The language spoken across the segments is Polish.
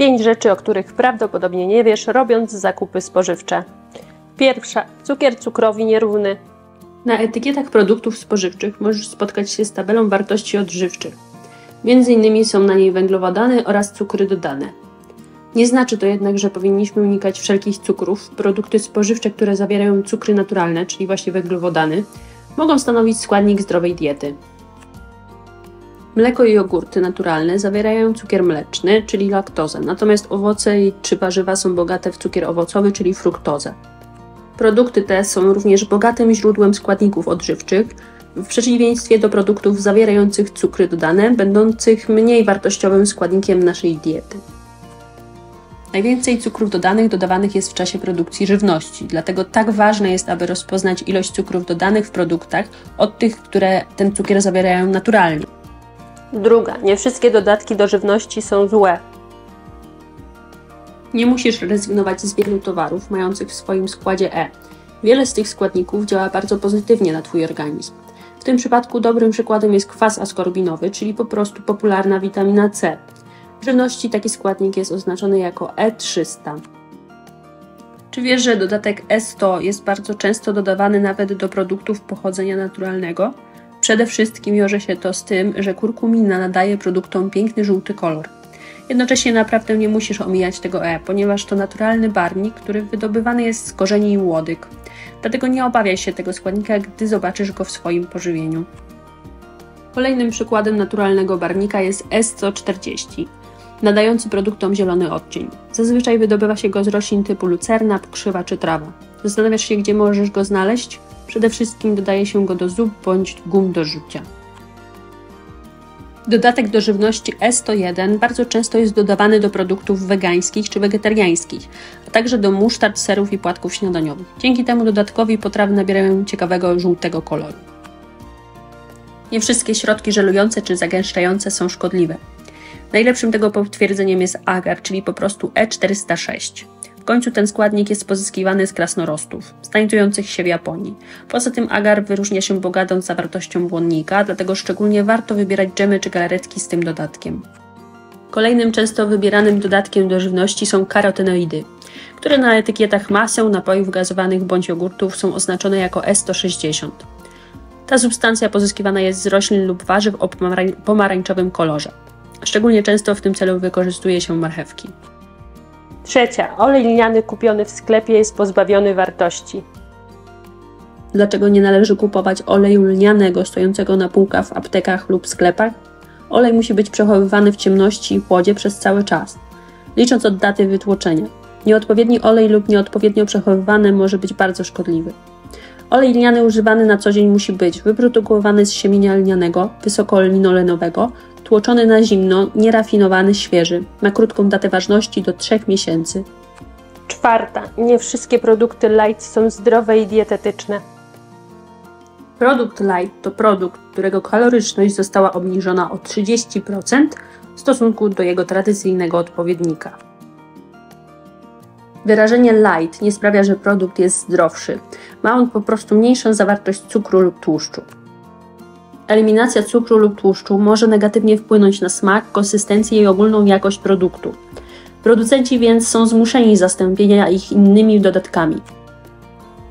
5 rzeczy, o których prawdopodobnie nie wiesz, robiąc zakupy spożywcze. Pierwsza. Cukier cukrowi nierówny. Na etykietach produktów spożywczych możesz spotkać się z tabelą wartości odżywczych. Między innymi są na niej węglowodany oraz cukry dodane. Nie znaczy to jednak, że powinniśmy unikać wszelkich cukrów. Produkty spożywcze, które zawierają cukry naturalne, czyli właśnie węglowodany, mogą stanowić składnik zdrowej diety. Mleko i jogurty naturalne zawierają cukier mleczny, czyli laktozę, natomiast owoce czy warzywa są bogate w cukier owocowy, czyli fruktozę. Produkty te są również bogatym źródłem składników odżywczych, w przeciwieństwie do produktów zawierających cukry dodane, będących mniej wartościowym składnikiem naszej diety. Najwięcej cukrów dodanych dodawanych jest w czasie produkcji żywności, dlatego tak ważne jest, aby rozpoznać ilość cukrów dodanych w produktach od tych, które ten cukier zawierają naturalnie. Druga. Nie wszystkie dodatki do żywności są złe. Nie musisz rezygnować z wielu towarów mających w swoim składzie E. Wiele z tych składników działa bardzo pozytywnie na Twój organizm. W tym przypadku dobrym przykładem jest kwas askorbinowy, czyli po prostu popularna witamina C. W żywności taki składnik jest oznaczony jako E300. Czy wiesz, że dodatek E100 jest bardzo często dodawany nawet do produktów pochodzenia naturalnego? Przede wszystkim wiąże się to z tym, że kurkumina nadaje produktom piękny żółty kolor. Jednocześnie naprawdę nie musisz omijać tego E, ponieważ to naturalny barwnik, który wydobywany jest z korzeni i łodyg. Dlatego nie obawiaj się tego składnika, gdy zobaczysz go w swoim pożywieniu. Kolejnym przykładem naturalnego barwnika jest E140, nadający produktom zielony odcień. Zazwyczaj wydobywa się go z roślin typu lucerna, pokrzywa czy trawa. Zastanawiasz się, gdzie możesz go znaleźć? Przede wszystkim dodaje się go do zup bądź gum do żucia. Dodatek do żywności E101 bardzo często jest dodawany do produktów wegańskich czy wegetariańskich, a także do musztard, serów i płatków śniadaniowych. Dzięki temu dodatkowi potrawy nabierają ciekawego żółtego koloru. Nie wszystkie środki żelujące czy zagęszczające są szkodliwe. Najlepszym tego potwierdzeniem jest agar, czyli po prostu E406. W końcu ten składnik jest pozyskiwany z krasnorostów, znajdujących się w Japonii. Poza tym agar wyróżnia się bogatą zawartością błonnika, dlatego szczególnie warto wybierać dżemy czy galaretki z tym dodatkiem. Kolejnym często wybieranym dodatkiem do żywności są karotenoidy, które na etykietach maseł, napojów gazowanych bądź jogurtów są oznaczone jako E160. Ta substancja pozyskiwana jest z roślin lub warzyw o pomarańczowym kolorze. Szczególnie często w tym celu wykorzystuje się marchewki. Trzecia. Olej lniany kupiony w sklepie jest pozbawiony wartości. Dlaczego nie należy kupować oleju lnianego stojącego na półkach w aptekach lub sklepach? Olej musi być przechowywany w ciemności i chłodzie przez cały czas, licząc od daty wytłoczenia. Nieodpowiedni olej lub nieodpowiednio przechowywany może być bardzo szkodliwy. Olej lniany używany na co dzień musi być wyprodukowany z siemienia lnianego, wysokolinolenowego, tłoczony na zimno, nierafinowany, świeży. Ma krótką datę ważności do 3 miesięcy. Czwarta. Nie wszystkie produkty light są zdrowe i dietetyczne. Produkt light to produkt, którego kaloryczność została obniżona o 30% w stosunku do jego tradycyjnego odpowiednika. Wyrażenie light nie sprawia, że produkt jest zdrowszy. Ma on po prostu mniejszą zawartość cukru lub tłuszczu. Eliminacja cukru lub tłuszczu może negatywnie wpłynąć na smak, konsystencję i ogólną jakość produktu. Producenci więc są zmuszeni zastąpienia ich innymi dodatkami.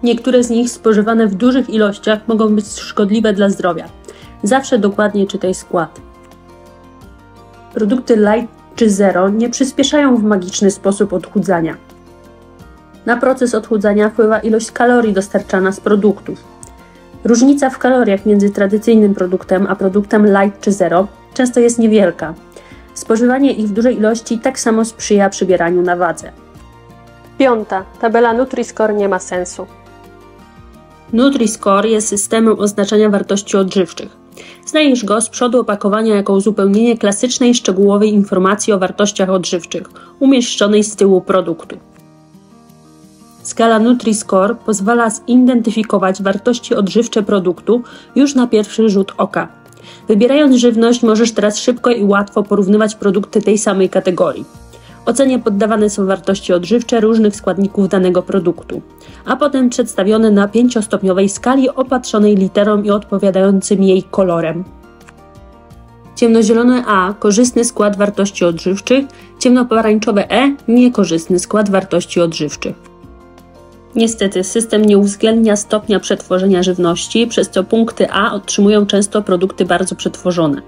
Niektóre z nich spożywane w dużych ilościach mogą być szkodliwe dla zdrowia. Zawsze dokładnie czytaj skład. Produkty light czy zero nie przyspieszają w magiczny sposób odchudzania. Na proces odchudzania wpływa ilość kalorii dostarczana z produktów. Różnica w kaloriach między tradycyjnym produktem a produktem light czy zero często jest niewielka. Spożywanie ich w dużej ilości tak samo sprzyja przybieraniu na wadze. Piąta. Tabela Nutri-Score nie ma sensu. Nutri-Score jest systemem oznaczania wartości odżywczych. Znajdziesz go z przodu opakowania jako uzupełnienie klasycznej, szczegółowej informacji o wartościach odżywczych, umieszczonej z tyłu produktu. Skala Nutri-Score pozwala zidentyfikować wartości odżywcze produktu już na pierwszy rzut oka. Wybierając żywność, możesz teraz szybko i łatwo porównywać produkty tej samej kategorii. Ocenie poddawane są wartości odżywcze różnych składników danego produktu, a potem przedstawione na 5-stopniowej skali opatrzonej literą i odpowiadającym jej kolorem. ciemnozielone A – korzystny skład wartości odżywczych, ciemnoparańczowe E – niekorzystny skład wartości odżywczych. Niestety system nie uwzględnia stopnia przetworzenia żywności, przez co punkty A otrzymują często produkty bardzo przetworzone.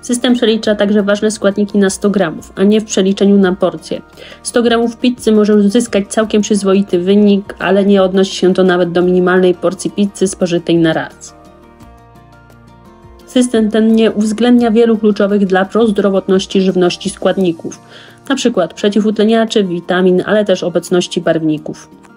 System przelicza także ważne składniki na 100 g, a nie w przeliczeniu na porcję. 100 g pizzy może uzyskać całkiem przyzwoity wynik, ale nie odnosi się to nawet do minimalnej porcji pizzy spożytej na raz. System ten nie uwzględnia wielu kluczowych dla prozdrowotności żywności składników, np. przeciwutleniaczy, witamin, ale też obecności barwników.